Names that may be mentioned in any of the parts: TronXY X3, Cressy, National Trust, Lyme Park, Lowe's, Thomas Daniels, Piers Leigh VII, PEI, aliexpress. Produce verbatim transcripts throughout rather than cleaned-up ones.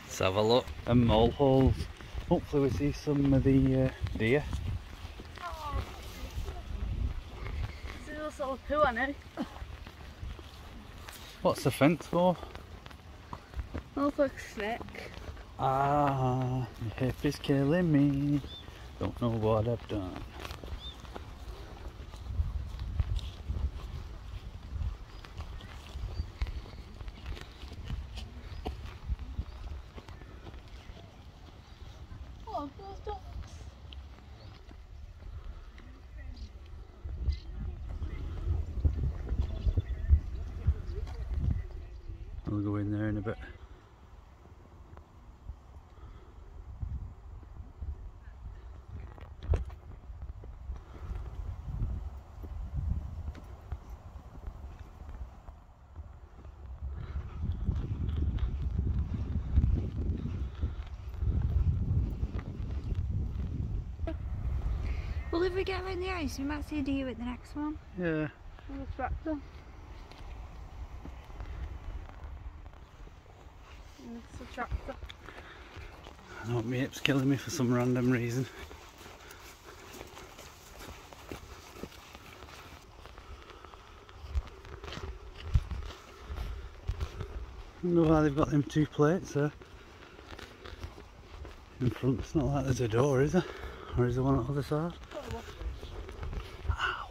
Let's have a look. And mole holes. Hopefully we see some of the uh, deer. Oh, there's a little sort of poo on it. What's the fence for? Looks like a snake. Ah, the hip is killing me. Don't know what I've done. Oh, those ducks. I'll go in there in a bit. Well, if we get around the ice, we might see a deer at the next one. Yeah. We'll distract them. And it's a tractor. I know, my hip's killing me for some random reason. I don't know why they've got them two plates there. In front, it's not like there's a door, is there? Or is there one on the other side? Ow!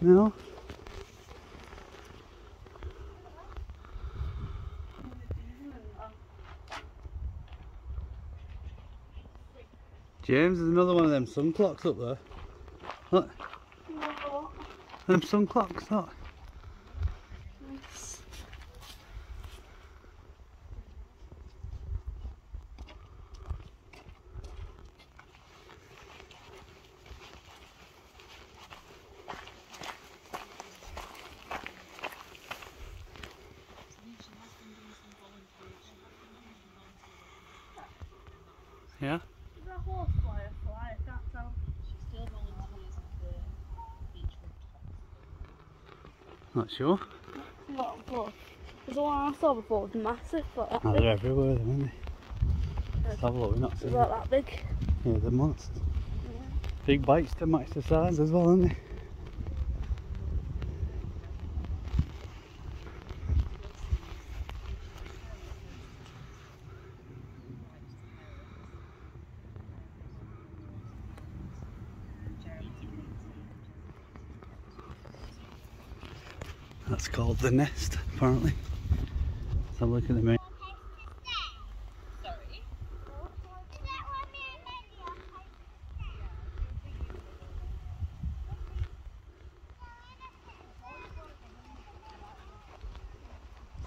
No? James, there's another one of them sun clocks up there. Look. No. Them sun clocks, look. Yes. Yeah? A horse fly or fly, I can't tell. She's still rolling the wheels of the beach road. Not sure. Not sure. There's one I saw before was massive, but that oh, big. They're everywhere, aren't they? Let's have a look, we're not seeing them. That big. Yeah, they're monsters. Yeah. Big bites to match the size as well, aren't they? That's called the nest, apparently. Let's have a look at the moon.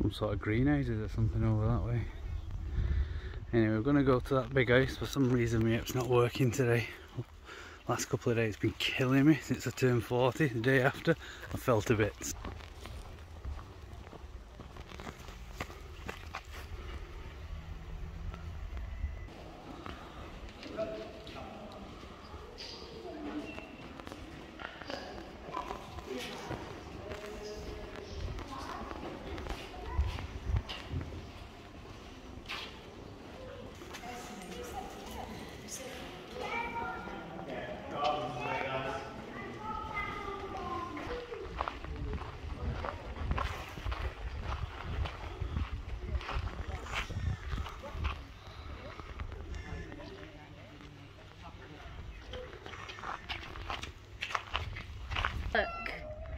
Some sort of greenhouses or something over that way. Anyway, we're going to go to that big house. For some reason, my app's not working today. Last couple of days, it's been killing me since I turned forty. The day after, I felt a bit.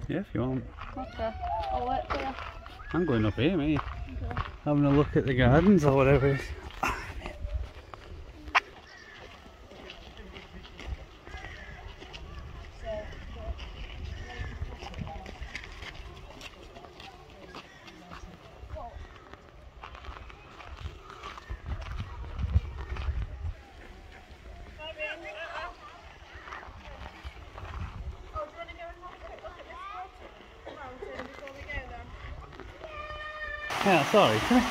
Yeah, if you want. Okay, I'll wait for you. I'm going up here, mate. Okay. Having a look at the gardens or whatever it is. Yeah, sorry, come here.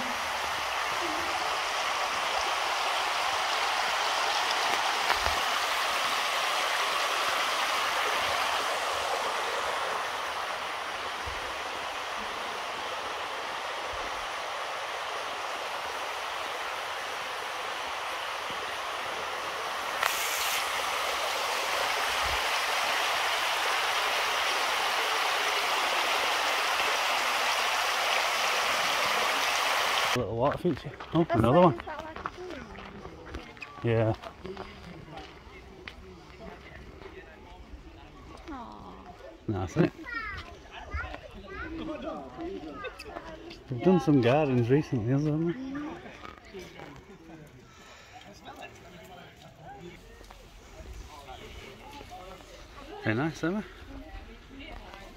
A little water feature. Oh, that's another one. Yeah. Nice, isn't it? We've done some gardens recently, haven't we? Very nice, Emma.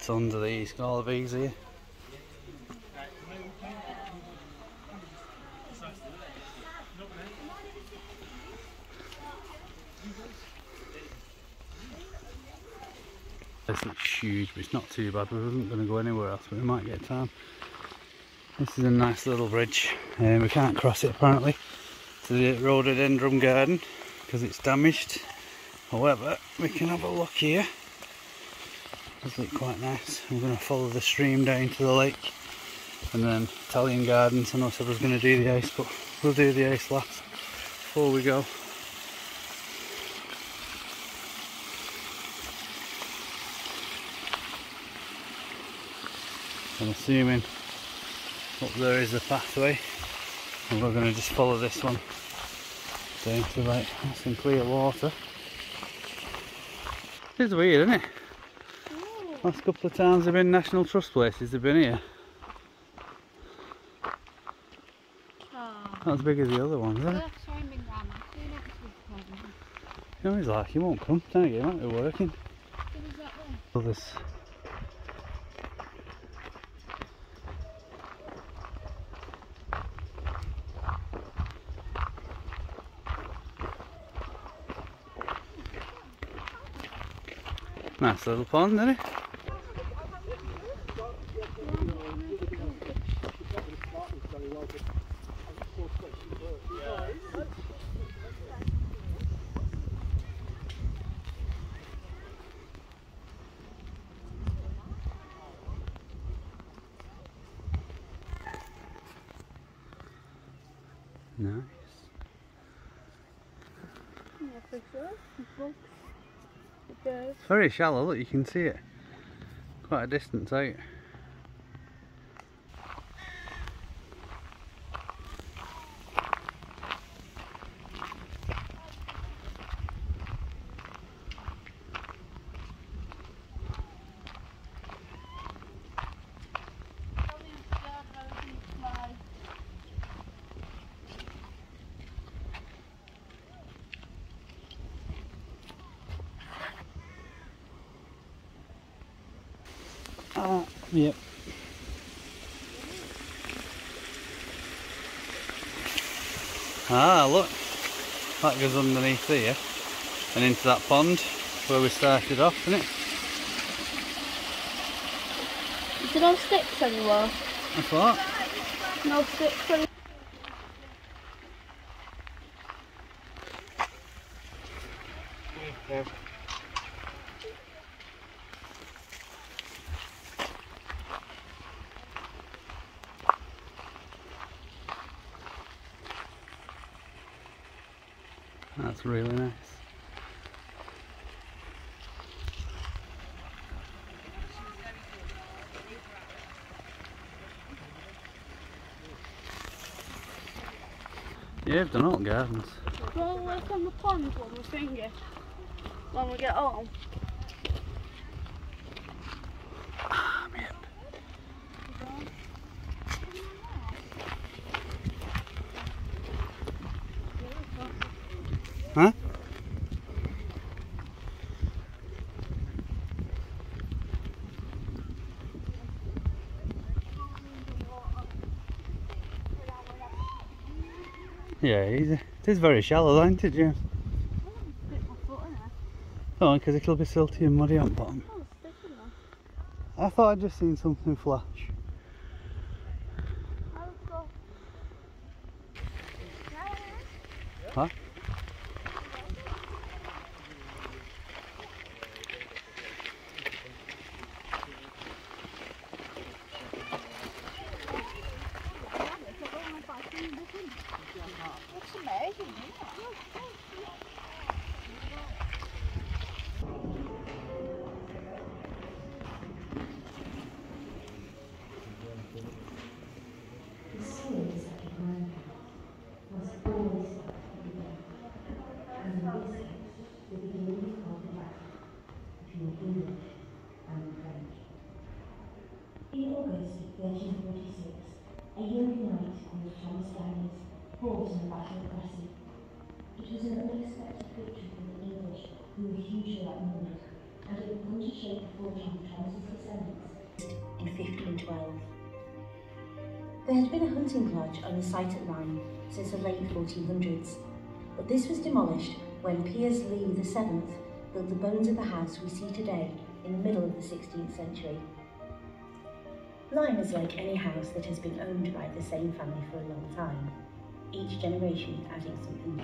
Tons of these bees here. This looks huge, but it's not too bad. We wasn't going to go anywhere else, but we might get time. This is a nice little bridge, and um, we can't cross it apparently to the rhododendron garden because it's damaged. However, we can have a look here. It does look quite nice. We're going to follow the stream down to the lake, and then Italian gardens. I know I was going to do the ice, but we'll do the ice last before we go. I'm assuming up there is the pathway, and we're going to just follow this one down to like nice and clear water. It's weird, isn't it? Ooh. Last couple of times they've been National Trust places, they've been here. Aww. Not as big as the other ones, is it? You know, he's like, he won't come, don't you? He might be working. Well, there's nice little pond, isn't it? Nice. It's very shallow, look, you can see it quite a distance out. Uh, yep. Ah, look, that goes underneath here and into that pond where we started off, isn't it? Is there no sticks anywhere? That's what? No sticks anywhere. Yeah. That's really nice. Yeah, I've done all gardens. Well, we'll work on the pond when we sing it, when we get home. Ah, man. Huh? Yeah, it is very shallow, isn't it, Jim? Oh, because it'll be silty and muddy on bottom. I thought I'd just seen something flash. Huh? This is to England and France. In August thirteen forty-six, a young knight called Thomas Daniels fought in the Battle of Cressy. It was an unexpected victory for the English, who were hugely outnumbered, and it would want to shape the fortune of Thomas's descendants. In fifteen twelve, there had been a hunting lodge on the site at Lyme since the late fourteen hundreds, but this was demolished when Piers Leigh the seventh built the bones of the house we see today in the middle of the sixteenth century. Lyme is like any house that has been owned by the same family for a long time, each generation adding something new.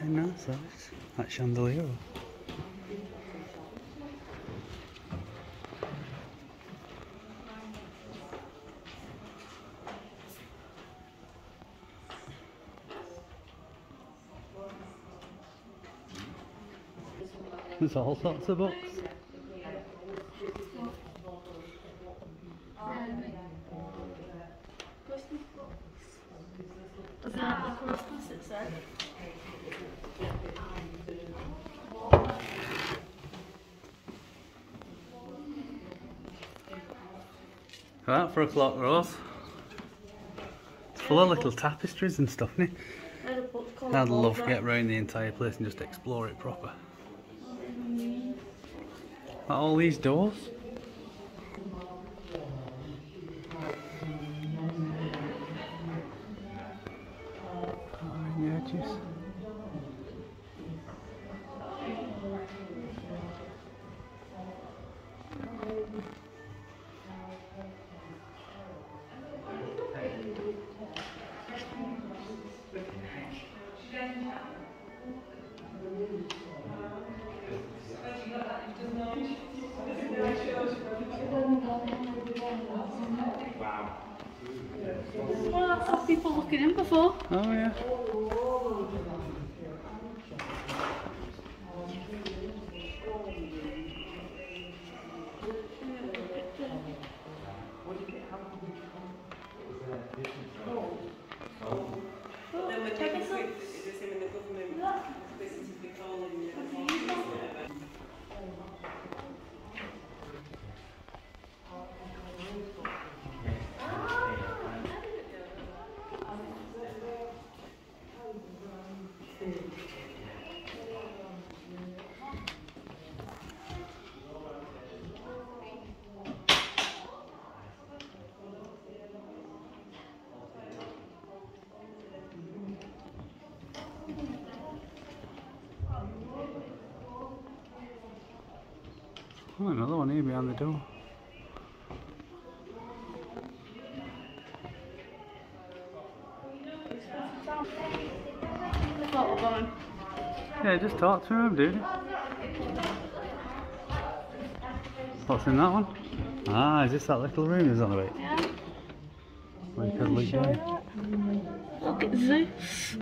I know that, that chandelier. There's all sorts of books. Right, for a clock, Rose. It's full of little tapestries and stuff, isn't it? I'd love to get round the entire place and just explore it proper. Like all these doors. Well, that's had people looking in before. Oh, yeah. Oh, another one here behind the door. Yeah, just talk to him, dude. What's in that one? Ah, is this that little room is on the way? Yeah. We could look at it. Look at this.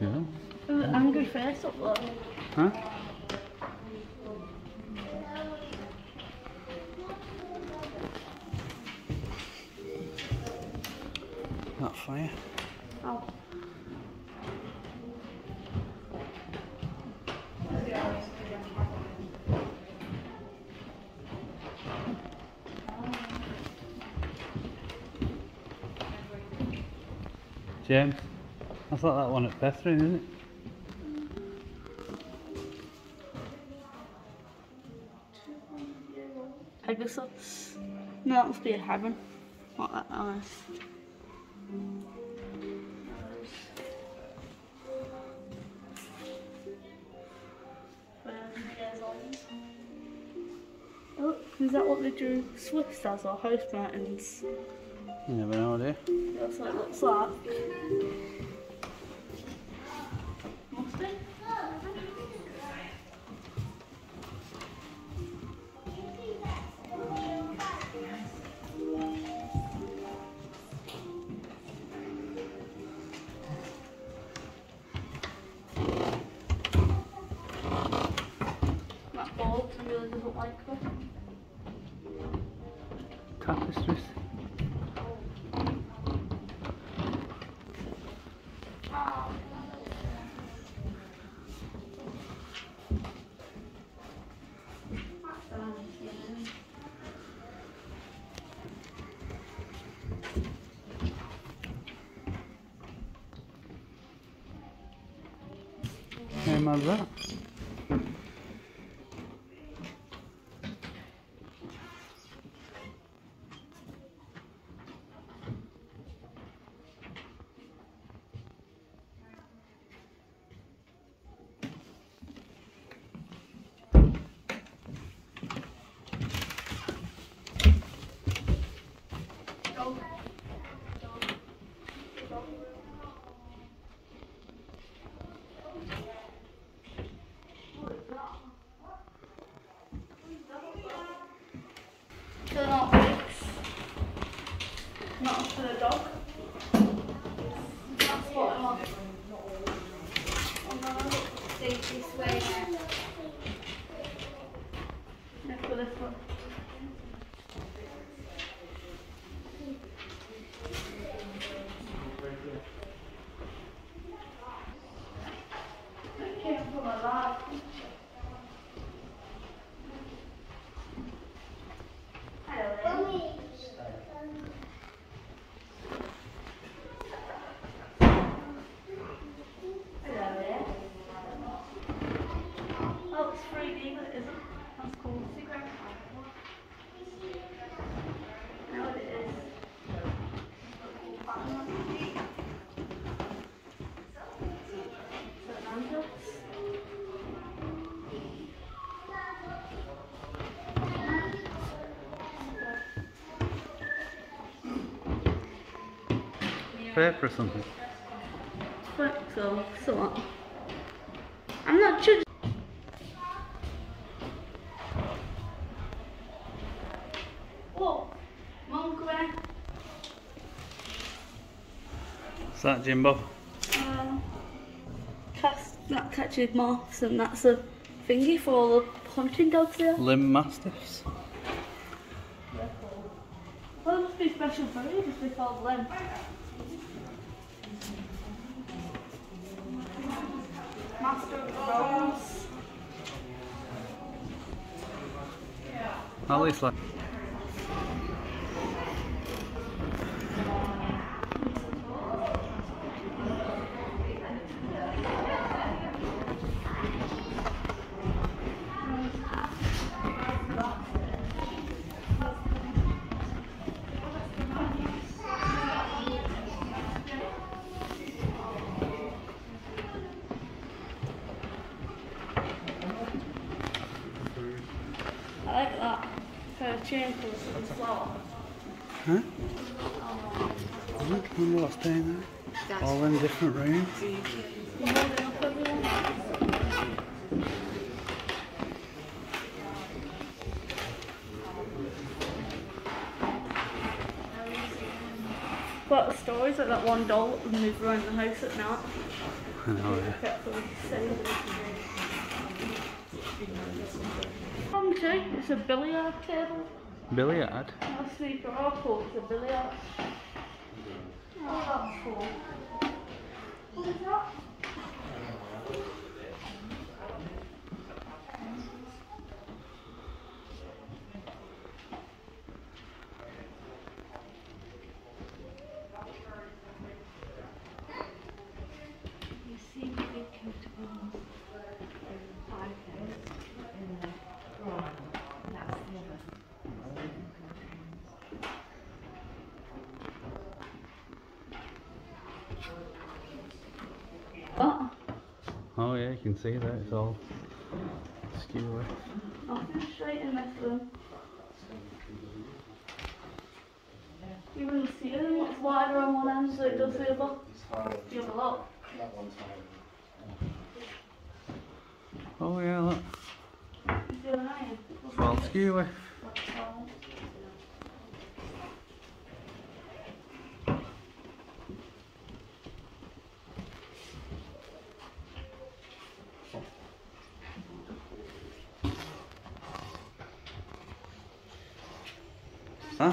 Cool. Angry face up there. Huh? That fire. Oh. James, that's like that one at Bethrin, isn't it? Pegasus. No, that must be a heaven. What that nice. Oh, is that what they drew? Swifts as or house mountains? You never know, do you? That's what it looks like. Must be. dogs and really doesn't like them. Tapestries. How mad is that? They're not bricks, not for the dog. That's what I want. I'm gonna dig this way now. Look for this one. That came from a lab. Paper or something. But so, so on. I'm not sure. Whoa, Mum, come here. What's that, Jimbo? Um, cast, that catches moths, and that's a thingy for all the hunting dogs there. Lyme mastiffs. Well, it must be special for you, just be called Lyme. Master of Bones. At least like. Chain colours and flower. Huh? I don't remember what's down there. All in different rooms. What the stories like that one doll that would move around the house at night. I know, yeah. It's a billiard table. Billiard? That's sweet for our pool, it's a billiard. Oh, that's cool. What is that? You seem to be comfortable. Oh yeah, you can see that it's all skew away. I'll go straight in this room. You wouldn't see it much wider on one end, so it does the other. The other lot. Oh yeah, look. It's all skew away. Huh?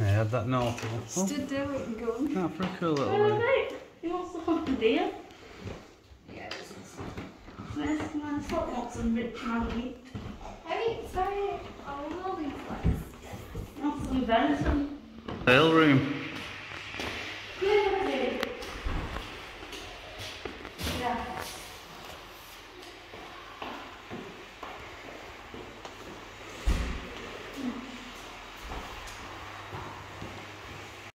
I had that north. Stood there with a gun. No, pretty cool little thing. Oh, look, he wants to hunt a deer. Yeah, this is. This man's got lots of rich money. I mean, sorry, I love these places. Lots of venison. Sale room.